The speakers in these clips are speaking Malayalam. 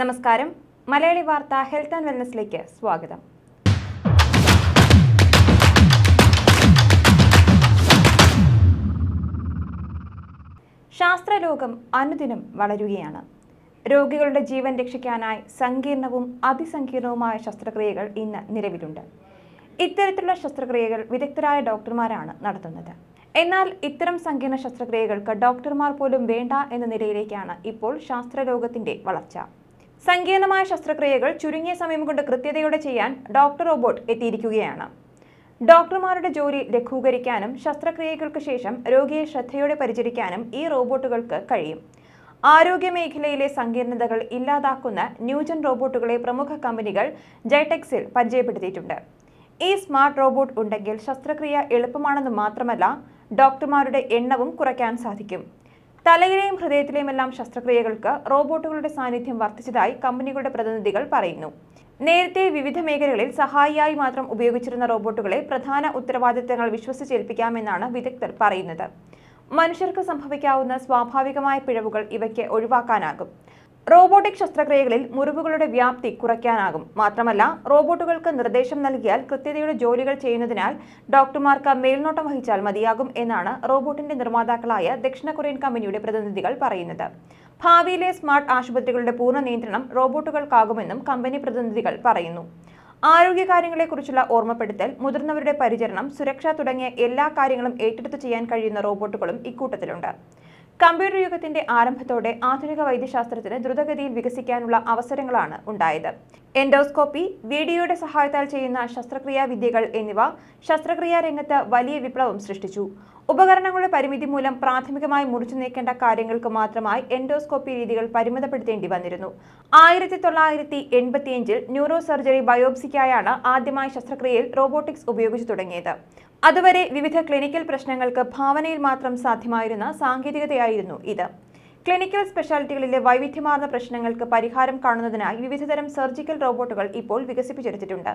നമസ്കാരം, മലയാളി വാർത്ത ഹെൽത്ത് ആൻഡ് വെൽനസിലേക്ക് സ്വാഗതം. ശാസ്ത്രലോകം അനുദിനം വളരുകയാണ്. രോഗികളുടെ ജീവൻ രക്ഷിക്കാനായി സങ്കീർണവും അതിസങ്കീർണവുമായ ശസ്ത്രക്രിയകൾ ഇന്ന് നിലവിലുണ്ട്. ഇത്തരത്തിലുള്ള ശസ്ത്രക്രിയകൾ വിദഗ്ധരായ ഡോക്ടർമാരാണ് നടത്തുന്നത്. എന്നാൽ ഇത്തരം സങ്കീർണ ശസ്ത്രക്രിയകൾക്ക് ഡോക്ടർമാർ പോലും വേണ്ട എന്ന നിലയിലേക്കാണ് ഇപ്പോൾ ശാസ്ത്രലോകത്തിന്റെ വളർച്ച. സങ്കീർണമായ ശസ്ത്രക്രിയകൾ ചുരുങ്ങിയ സമയം കൊണ്ട് കൃത്യതയോടെ ചെയ്യാൻ ഡോക്ടർ റോബോട്ട് എത്തിയിരിക്കുകയാണ്. ഡോക്ടർമാരുടെ ജോലി ലഘൂകരിക്കാനും ശസ്ത്രക്രിയകൾക്ക് ശേഷം രോഗിയെ ശ്രദ്ധയോടെ പരിചരിക്കാനും ഈ റോബോട്ടുകൾക്ക് കഴിയും. ആരോഗ്യമേഖലയിലെ സങ്കീർണതകൾ ഇല്ലാതാക്കുന്ന ന്യൂജൻ റോബോട്ടുകളെ പ്രമുഖ കമ്പനികൾ ജൈടെക്സിൽ പരിചയപ്പെടുത്തിയിട്ടുണ്ട്. ഈ സ്മാർട്ട് റോബോട്ട് ഉണ്ടെങ്കിൽ ശസ്ത്രക്രിയ എളുപ്പമാണെന്ന് മാത്രമല്ല, ഡോക്ടർമാരുടെ എണ്ണവും കുറയ്ക്കാൻ സാധിക്കും. തലയിലെയും ഹൃദയത്തിലെയുമെല്ലാം ശസ്ത്രക്രിയകൾക്ക് റോബോട്ടുകളുടെ സാന്നിധ്യം വർദ്ധിച്ചതായി കമ്പനികളുടെ പ്രതിനിധികൾ പറയുന്നു. നേരത്തെ വിവിധ മേഖലകളിൽ സഹായിയായി മാത്രം ഉപയോഗിച്ചിരുന്ന റോബോട്ടുകളെ പ്രധാന ഉത്തരവാദിത്തങ്ങൾ വിശ്വസിച്ചേൽപ്പിക്കാമെന്നാണ് വിദഗ്ധർ പറയുന്നത്. മനുഷ്യർക്ക് സംഭവിക്കാവുന്ന സ്വാഭാവികമായ പിഴവുകൾ ഇവയ്ക്ക് ഒഴിവാക്കാനാകും. റോബോട്ടിക് ശസ്ത്രക്രിയകളിൽ മുറിവുകളുടെ വ്യാപ്തി കുറയ്ക്കാനാകും. മാത്രമല്ല, റോബോട്ടുകൾക്ക് നിർദ്ദേശം നൽകിയാൽ കൃത്യതയുടെ ജോലികൾ ചെയ്യുന്നതിനാൽ ഡോക്ടർമാർക്ക് മേൽനോട്ടം വഹിച്ചാൽ മതിയാകും എന്നാണ് റോബോട്ടിന്റെ നിർമ്മാതാക്കളായ ദക്ഷിണ കൊറിയൻ കമ്പനിയുടെ പ്രതിനിധികൾ പറയുന്നത്. ഭാവിയിലെ സ്മാർട്ട് ആശുപത്രികളുടെ പൂർണ്ണ നിയന്ത്രണം റോബോട്ടുകൾക്കാകുമെന്നും കമ്പനി പ്രതിനിധികൾ പറയുന്നു. ആരോഗ്യകാര്യങ്ങളെക്കുറിച്ചുള്ള ഓർമ്മപ്പെടുത്തൽ, മുതിർന്നവരുടെ പരിചരണം, സുരക്ഷ തുടങ്ങിയ എല്ലാ കാര്യങ്ങളും ഏറ്റെടുത്ത് ചെയ്യാൻ കഴിയുന്ന റോബോട്ടുകളും ഇക്കൂട്ടത്തിലുണ്ട്. കമ്പ്യൂട്ടർ യുഗത്തിന്റെ ആരംഭത്തോടെ ആധുനിക വൈദ്യശാസ്ത്രത്തിന് ദ്രുതഗതിയിൽ വികസിക്കാനുള്ള അവസരങ്ങളാണ് ഉണ്ടായത്. എൻഡോസ്കോപ്പി, വീഡിയോയുടെ സഹായത്താൽ ചെയ്യുന്ന ശസ്ത്രക്രിയാ വിദ്യകൾ എന്നിവ ശസ്ത്രക്രിയാ രംഗത്ത് വലിയ വിപ്ലവം സൃഷ്ടിച്ചു. ഉപകരണങ്ങളുടെ പരിമിതി മൂലം പ്രാഥമികമായി മുറിച്ചു നീക്കേണ്ട കാര്യങ്ങൾക്ക് മാത്രമായി എൻഡോസ്കോപ്പി രീതികൾ പരിമിതപ്പെടുത്തേണ്ടി വന്നിരുന്നു. 1985-ൽ ന്യൂറോ സർജറി ബയോപ്സിക്കായാണ് ആദ്യമായി ശസ്ത്രക്രിയയിൽ റോബോട്ടിക്സ് ഉപയോഗിച്ചു തുടങ്ങിയത്. അതുവരെ വിവിധ ക്ലിനിക്കൽ പ്രശ്നങ്ങൾക്ക് ഭാവനയിൽ മാത്രം സാധ്യമായിരുന്ന സാങ്കേതികതയായിരുന്നു ഇത്. ക്ലിനിക്കൽ സ്പെഷ്യാലിറ്റികളിലെ വൈവിധ്യമാർന്ന പ്രശ്നങ്ങൾക്ക് പരിഹാരം കാണുന്നതിനായി വിവിധതരം സർജിക്കൽ റോബോട്ടുകൾ ഇപ്പോൾ വികസിപ്പിച്ചെടുത്തിട്ടുണ്ട്.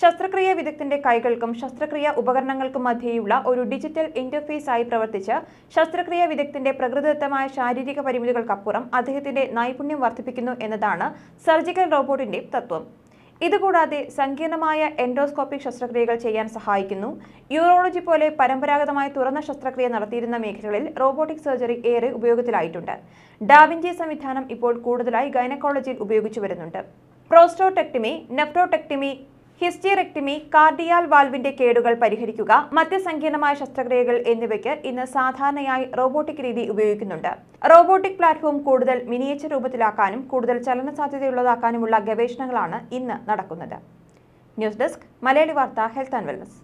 ശസ്ത്രക്രിയ വിദഗ്ധന്റെ കൈകൾക്കും ശസ്ത്രക്രിയ ഉപകരണങ്ങൾക്കും മധ്യേയുള്ള ഒരു ഡിജിറ്റൽ ഇന്റർഫേസായി പ്രവർത്തിച്ച് ശസ്ത്രക്രിയ വിദഗ്ധന്റെ പ്രകൃതിദത്തമായ ശാരീരിക പരിമിതികൾക്കപ്പുറം അദ്ദേഹത്തിന്റെ നൈപുണ്യം വർദ്ധിപ്പിക്കുന്നു എന്നതാണ് സർജിക്കൽ റോബോട്ടിന്റെ തത്വം. ഇതുകൂടാതെ സങ്കീർണമായ എൻഡോസ്കോപ്പിക് ശസ്ത്രക്രിയകൾ ചെയ്യാൻ സഹായിക്കുന്നു. യൂറോളജി പോലെ പരമ്പരാഗതമായി തുറന്ന ശസ്ത്രക്രിയ നടത്തിയിരുന്ന മേഖലകളിൽ റോബോട്ടിക് സർജറി ഏറെ ഉപയോഗത്തിലായിട്ടുണ്ട്. ഡാവിഞ്ചി സംവിധാനം ഇപ്പോൾ കൂടുതലായി ഗൈനക്കോളജിയിൽ ഉപയോഗിച്ചു വരുന്നുണ്ട്. പ്രോസ്റ്റോടെക്ടമി, നെഫ്രോടെക്ടമി, ഹിസ്റ്റിയറെക്ടമി, കാർഡിയാൽ വാൽവിന്റെ കേടുകൾ പരിഹരിക്കുക, മറ്റ് സങ്കീർണമായ ശസ്ത്രക്രിയകൾ എന്നിവയ്ക്ക് ഇന്ന് സാധാരണയായി റോബോട്ടിക് രീതി ഉപയോഗിക്കുന്നുണ്ട്. റോബോട്ടിക് പ്ലാറ്റ്ഫോം കൂടുതൽ മിനിയേച്ചർ രൂപത്തിലാക്കാനും കൂടുതൽ ചലന സാധ്യതയുള്ളതാക്കാനുമുള്ള ഗവേഷണങ്ങളാണ് ഇന്ന് നടക്കുന്നത്. ന്യൂസ് ഡെസ്ക്, മലയാളി വാർത്ത ഹെൽത്ത് ആൻഡ് വെൽനസ്.